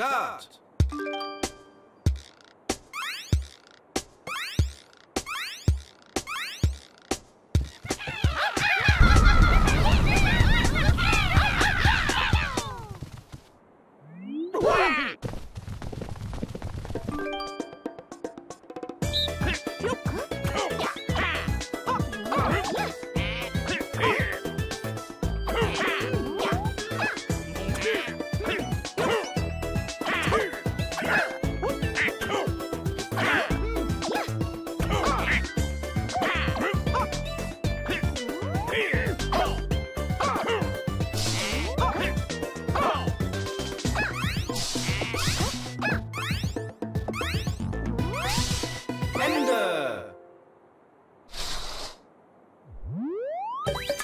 Start! Ender.